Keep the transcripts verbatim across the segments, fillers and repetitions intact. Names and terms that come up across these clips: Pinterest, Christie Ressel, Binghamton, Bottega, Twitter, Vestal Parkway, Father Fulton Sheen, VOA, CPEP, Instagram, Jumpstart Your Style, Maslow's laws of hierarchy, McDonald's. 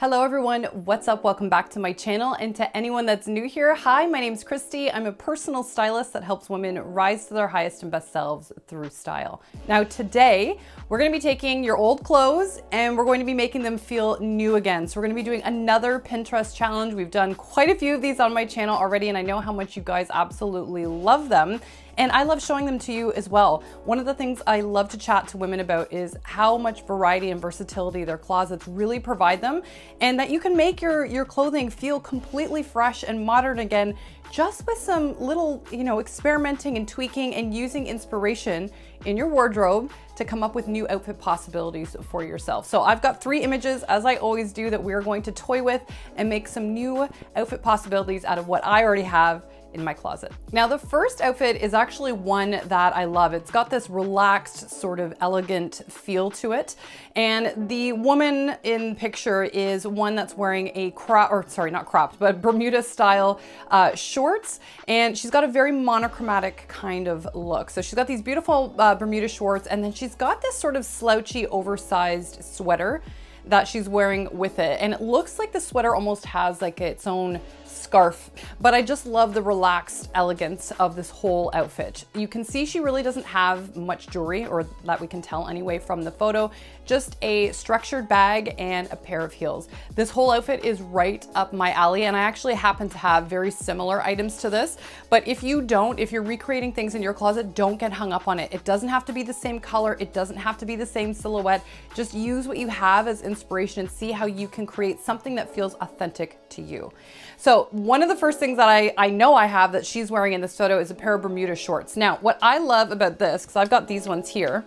Hello everyone, what's up? Welcome back to my channel, and to anyone that's new here, hi, my name's Christy. I'm a personal stylist that helps women rise to their highest and best selves through style. Now today, we're gonna be taking your old clothes and we're going to be making them feel new again. So we're gonna be doing another Pinterest challenge. We've done quite a few of these on my channel already, and I know how much you guys absolutely love them. And I love showing them to you as well. One of the things I love to chat to women about is how much variety and versatility their closets really provide them, and that you can make your, your clothing feel completely fresh and modern again, just with some little, you know, experimenting and tweaking and using inspiration in your wardrobe to come up with new outfit possibilities for yourself. So I've got three images, as I always do, that we're going to toy with and make some new outfit possibilities out of what I already have in my closet. Now the first outfit is actually one that I love. It's got this relaxed, sort of elegant feel to it. And the woman in picture is one that's wearing a crop, or sorry, not cropped, but Bermuda style uh, shorts. And she's got a very monochromatic kind of look. So she's got these beautiful uh, Bermuda shorts, and then she's got this sort of slouchy, oversized sweater that she's wearing with it. And it looks like the sweater almost has like its own scarf, but I just love the relaxed elegance of this whole outfit. You can see she really doesn't have much jewelry, or that we can tell anyway from the photo, just a structured bag and a pair of heels. This whole outfit is right up my alley, and I actually happen to have very similar items to this. But if you don't, if you're recreating things in your closet, don't get hung up on it. It doesn't have to be the same color. It doesn't have to be the same silhouette. Just use what you have as inspiration and see how you can create something that feels authentic to you. So one of the first things that I, I know I have that she's wearing in this photo is a pair of Bermuda shorts. Now, what I love about this, because I've got these ones here,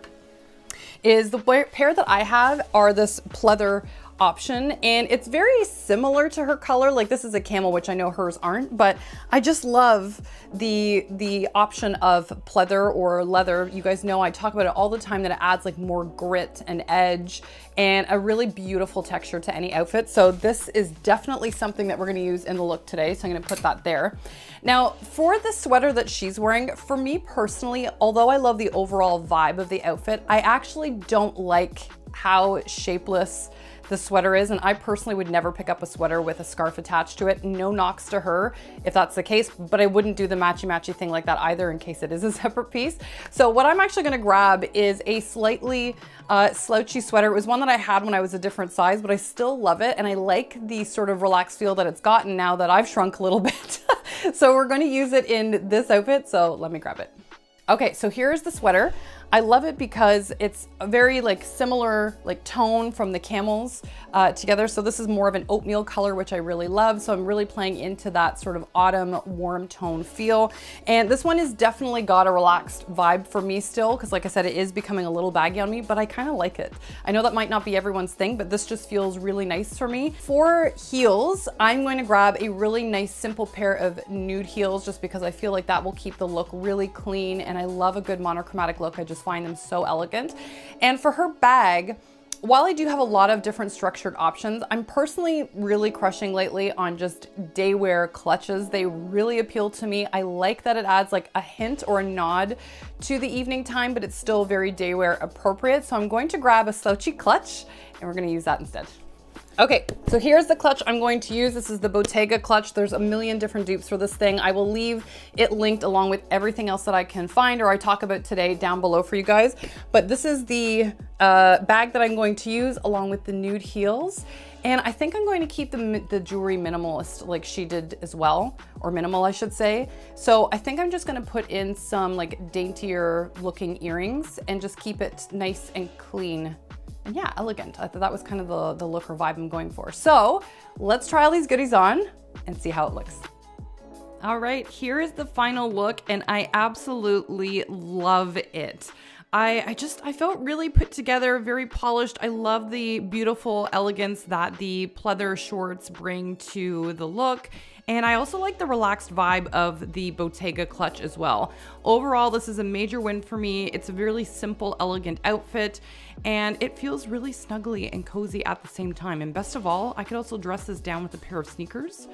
is the pair that I have are this pleather option, and it's very similar to her color. Like this is a camel, which I know hers aren't, but I just love the the option of pleather or leather. You guys know I talk about it all the time, that it adds like more grit and edge and a really beautiful texture to any outfit. So this is definitely something that we're going to use in the look today. So I'm going to put that there. Now for the sweater that she's wearing, for me personally, although I love the overall vibe of the outfit, I actually don't like how shapeless the sweater is, and I personally would never pick up a sweater with a scarf attached to it. No knocks to her if that's the case, but I wouldn't do the matchy matchy thing like that either, in case it is a separate piece. So what I'm actually gonna grab is a slightly uh, slouchy sweater. It was one that I had when I was a different size, but I still love it, and I like the sort of relaxed feel that it's gotten now that I've shrunk a little bit. So we're gonna use it in this outfit, so let me grab it. Okay, so here's the sweater. I love it because it's a very like similar like tone from the camels uh, together. So this is more of an oatmeal color, which I really love. So I'm really playing into that sort of autumn warm tone feel. And this one has definitely got a relaxed vibe for me still, because like I said, it is becoming a little baggy on me, but I kind of like it. I know that might not be everyone's thing, but this just feels really nice for me. For heels, I'm going to grab a really nice simple pair of nude heels, just because I feel like that will keep the look really clean, and I love a good monochromatic look. I just find them so elegant. And for her bag, while I do have a lot of different structured options, I'm personally really crushing lately on just daywear clutches. They really appeal to me. I like that it adds like a hint or a nod to the evening time, but it's still very daywear appropriate. So I'm going to grab a slouchy clutch, and we're going to use that instead. Okay, so here's the clutch I'm going to use. This is the Bottega clutch. There's a million different dupes for this thing. I will leave it linked along with everything else that I can find or I talk about today down below for you guys. But this is the uh, bag that I'm going to use along with the nude heels. And I think I'm going to keep the, the jewelry minimalist like she did as well, or minimal I should say. So I think I'm just gonna put in some like daintier looking earrings and just keep it nice and clean. And yeah, elegant. I thought that was kind of the, the look or vibe I'm going for. So let's try all these goodies on and see how it looks. All right, here is the final look, and I absolutely love it. I, I just, I felt really put together, very polished. I love the beautiful elegance that the pleather shorts bring to the look. And I also like the relaxed vibe of the Bottega clutch as well. Overall, this is a major win for me. It's a really simple, elegant outfit, and it feels really snuggly and cozy at the same time. And best of all, I could also dress this down with a pair of sneakers.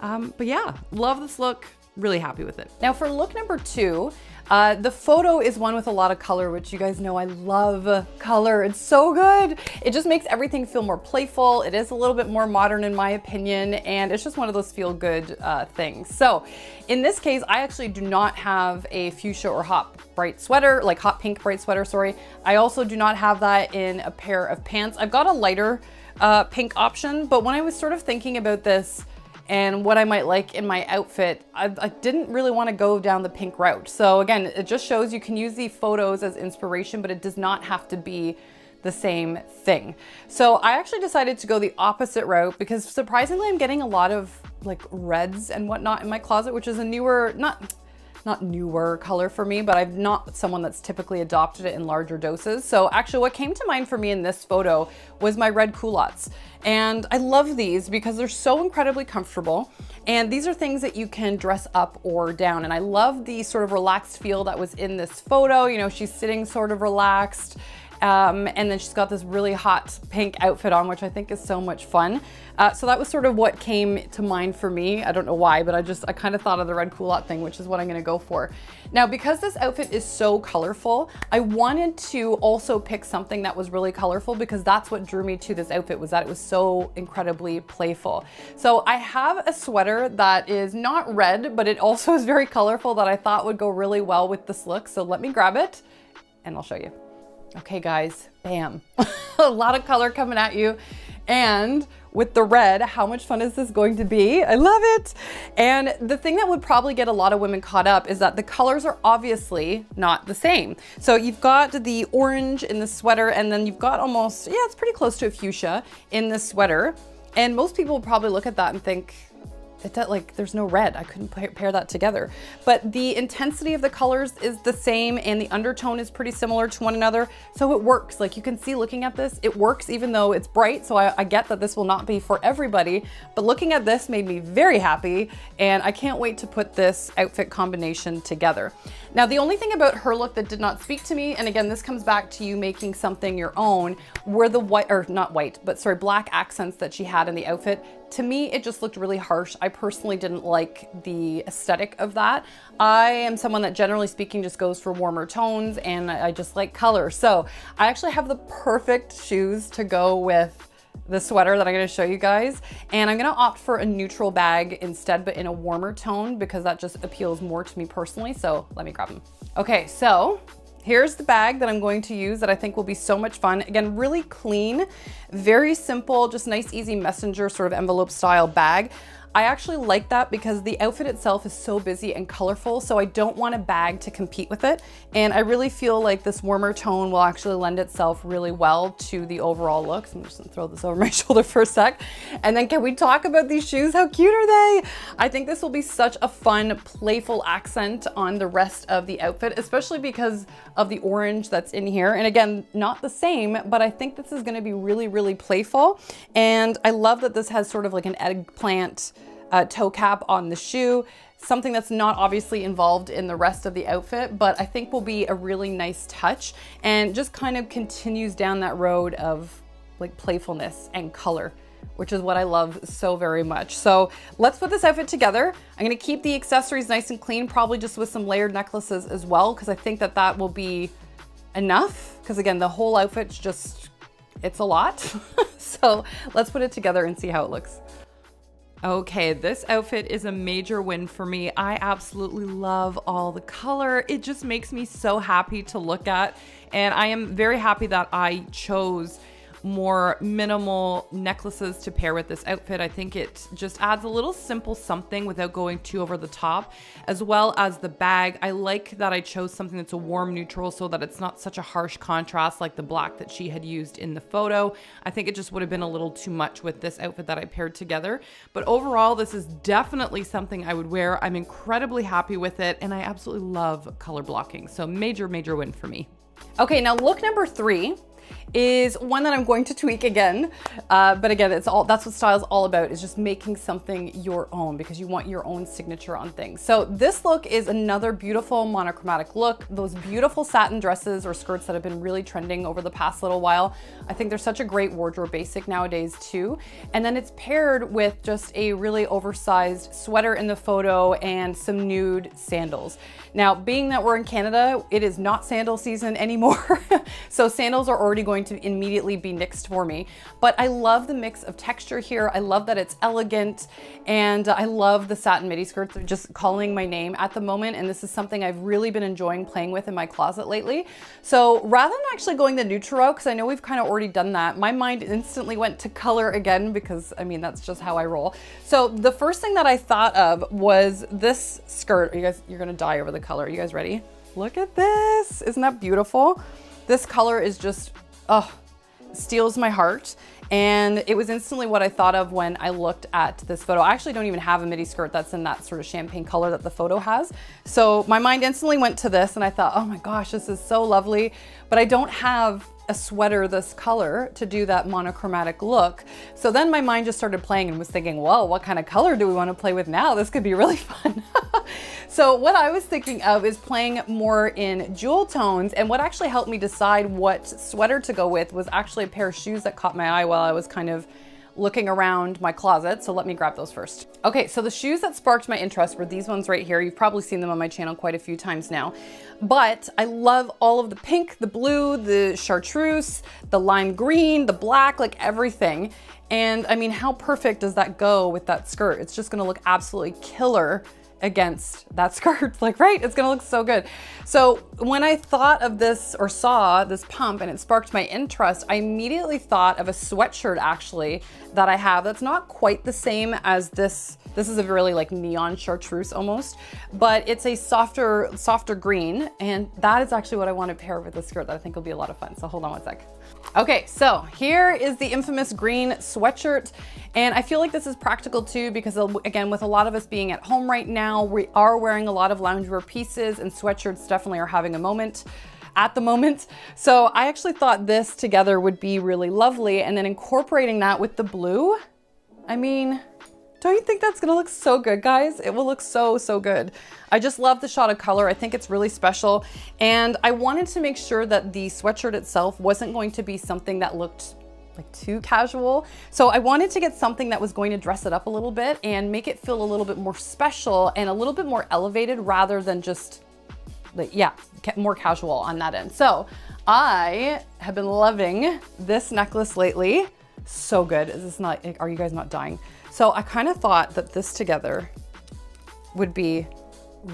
Um, but yeah, love this look. really happy with it. Now for look number two, uh, the photo is one with a lot of color, which you guys know I love color. It's so good. It just makes everything feel more playful. It is a little bit more modern in my opinion, and it's just one of those feel good uh, things. So in this case, I actually do not have a fuchsia or hot bright sweater, like hot pink bright sweater, sorry. I also do not have that in a pair of pants. I've got a lighter uh, pink option, but when I was sort of thinking about this, and what I might like in my outfit, I, I didn't really want to go down the pink route. So again, it just shows you can use the photos as inspiration, but it does not have to be the same thing. So I actually decided to go the opposite route because surprisingly, I'm getting a lot of like reds and whatnot in my closet, which is a newer, not, not newer color for me, but I'm not someone that's typically adopted it in larger doses. So actually what came to mind for me in this photo was my red culottes. And I love these because they're so incredibly comfortable. And these are things that you can dress up or down. And I love the sort of relaxed feel that was in this photo. You know, she's sitting sort of relaxed. Um, and then she's got this really hot pink outfit on, which I think is so much fun. Uh, so that was sort of what came to mind for me. I don't know why, but I just, I kind of thought of the red culotte thing, which is what I'm gonna go for. Now, because this outfit is so colorful, I wanted to also pick something that was really colorful because that's what drew me to this outfit, was that it was so incredibly playful. So I have a sweater that is not red, but it also is very colorful that I thought would go really well with this look. So let me grab it and I'll show you. Okay guys, bam. A lot of color coming at you. And with the red, how much fun is this going to be? I love it. And the thing that would probably get a lot of women caught up is that the colors are obviously not the same. So you've got the orange in the sweater, and then you've got almost, yeah, it's pretty close to a fuchsia in the sweater. And most people probably look at that and think, It, like there's no red, I couldn't pair that together. But the intensity of the colors is the same and the undertone is pretty similar to one another. So it works, like you can see looking at this, it works even though it's bright. So I, I get that this will not be for everybody, but looking at this made me very happy and I can't wait to put this outfit combination together. Now, the only thing about her look that did not speak to me, and again, this comes back to you making something your own, were the white, or not white, but sorry, black accents that she had in the outfit. To me, it just looked really harsh. I personally didn't like the aesthetic of that. I am someone that generally speaking just goes for warmer tones and I just like color. So I actually have the perfect shoes to go with the sweater that I'm gonna show you guys. And I'm gonna opt for a neutral bag instead, but in a warmer tone because that just appeals more to me personally. So let me grab them. Okay, so here's the bag that I'm going to use that I think will be so much fun. Again, really clean, very simple, just nice, easy messenger sort of envelope style bag. I actually like that because the outfit itself is so busy and colorful, so I don't want a bag to compete with it. And I really feel like this warmer tone will actually lend itself really well to the overall look. So I'm just gonna throw this over my shoulder for a sec. And then can we talk about these shoes? How cute are they? I think this will be such a fun, playful accent on the rest of the outfit, especially because of the orange that's in here. And again, not the same, but I think this is gonna be really, really playful. And I love that this has sort of like an eggplant Uh, toe cap on the shoe, something that's not obviously involved in the rest of the outfit, but I think will be a really nice touch and just kind of continues down that road of like playfulness and color, which is what I love so very much. So let's put this outfit together. I'm gonna keep the accessories nice and clean, probably just with some layered necklaces as well, because I think that that will be enough. Because again, the whole outfit's just, it's a lot. So let's put it together and see how it looks. Okay, this outfit is a major win for me. I absolutely love all the color. It just makes me so happy to look at. And I am very happy that I chose more minimal necklaces to pair with this outfit. I think it just adds a little simple something without going too over the top, as well as the bag. I like that I chose something that's a warm neutral so that it's not such a harsh contrast like the black that she had used in the photo. I think it just would have been a little too much with this outfit that I paired together. But overall, this is definitely something I would wear. I'm incredibly happy with it and I absolutely love color blocking. So major, major win for me. Okay, now look number three is one that I'm going to tweak again. Uh, but again, it's all, that's what style is all about, is just making something your own, because you want your own signature on things. So this look is another beautiful monochromatic look. Those beautiful satin dresses or skirts that have been really trending over the past little while. I think they're such a great wardrobe basic nowadays too. And then it's paired with just a really oversized sweater in the photo and some nude sandals. Now, being that we're in Canada, it is not sandal season anymore. So sandals are already going to immediately be nixed for me. But I love the mix of texture here. I love that it's elegant, and I love the satin midi skirts. They're just calling my name at the moment, and this is something I've really been enjoying playing with in my closet lately. So rather than actually going the neutral route, because I know we've kind of already done that, my mind instantly went to color again, because I mean, that's just how I roll. So the first thing that I thought of was this skirt. You guys, you're gonna die over the color. Are you guys ready? Look at this. Isn't that beautiful? This color is just, oh, steals my heart. And it was instantly what I thought of when I looked at this photo. I actually don't even have a midi skirt that's in that sort of champagne color that the photo has. So my mind instantly went to this, and I thought, oh my gosh, this is so lovely. But I don't have a sweater this color to do that monochromatic look. So then my mind just started playing and was thinking, well, what kind of color do we want to play with now? This could be really fun. So what I was thinking of is playing more in jewel tones, and what actually helped me decide what sweater to go with was actually a pair of shoes that caught my eye while I was kind of looking around my closet. So let me grab those first. Okay, so the shoes that sparked my interest were these ones right here. You've probably seen them on my channel quite a few times now, but I love all of the pink, the blue, the chartreuse, the lime green, the black, like everything. And I mean, how perfect does that go with that skirt? It's just gonna look absolutely killer against that skirt, like, right? It's gonna look so good. So when I thought of this, or saw this pump, and it sparked my interest, I immediately thought of a sweatshirt actually that I have that's not quite the same as this. This is a really like neon chartreuse almost, but it's a softer, softer green, and that is actually what I want to pair with this skirt that I think will be a lot of fun. So hold on one sec. Okay, so here is the infamous green sweatshirt, and I feel like this is practical too, because again, with a lot of us being at home right now, we are wearing a lot of loungewear pieces, and sweatshirts definitely are having a moment at the moment. So I actually thought this together would be really lovely, and then incorporating that with the blue. I mean, don't you think that's gonna look so good, guys? It will look so, so good. I just love the shot of color. I think it's really special. And I wanted to make sure that the sweatshirt itself wasn't going to be something that looked like too casual. So I wanted to get something that was going to dress it up a little bit and make it feel a little bit more special and a little bit more elevated, rather than just like, yeah, more casual on that end. So I have been loving this necklace lately. So good. Is this not, are you guys not dying? So I kind of thought that this together would be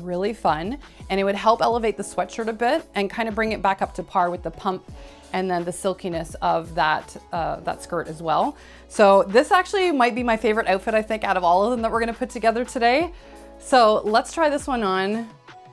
really fun, and it would help elevate the sweatshirt a bit and kind of bring it back up to par with the pump and then the silkiness of that, uh, that skirt as well. So this actually might be my favorite outfit, I think, out of all of them that we're gonna put together today. So let's try this one on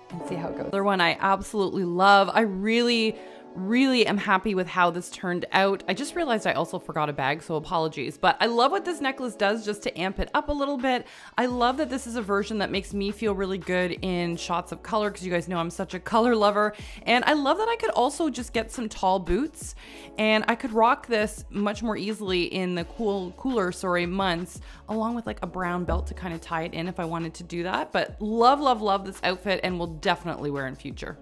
and see how it goes. Another one I absolutely love. I really, Really am happy with how this turned out. I just realized I also forgot a bag, so apologies. But I love what this necklace does just to amp it up a little bit. I love that this is a version that makes me feel really good in shots of color, because you guys know I'm such a color lover. And I love that I could also just get some tall boots, and I could rock this much more easily in the cool, cooler, sorry, months, along with like a brown belt to kind of tie it in if I wanted to do that. But love, love, love this outfit, and will definitely wear in future.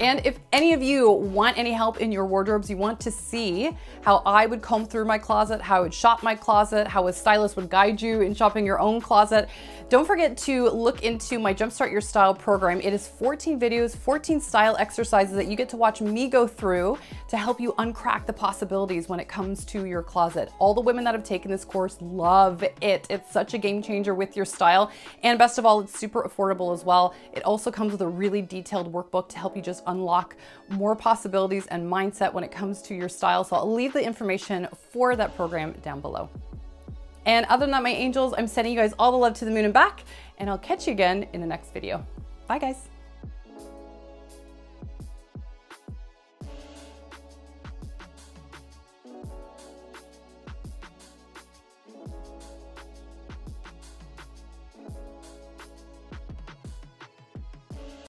And if any of you want any help in your wardrobes, you want to see how I would comb through my closet, how I would shop my closet, how a stylist would guide you in shopping your own closet, don't forget to look into my Jumpstart Your Style program. It is fourteen videos, fourteen style exercises that you get to watch me go through to help you uncrack the possibilities when it comes to your closet. All the women that have taken this course love it. It's such a game changer with your style. And best of all, it's super affordable as well. It also comes with a really detailed workbook to help you just unlock more possibilities and mindset when it comes to your style. So I'll leave the information for that program down below. And other than that, my angels, I'm sending you guys all the love to the moon and back, and I'll catch you again in the next video. Bye, guys.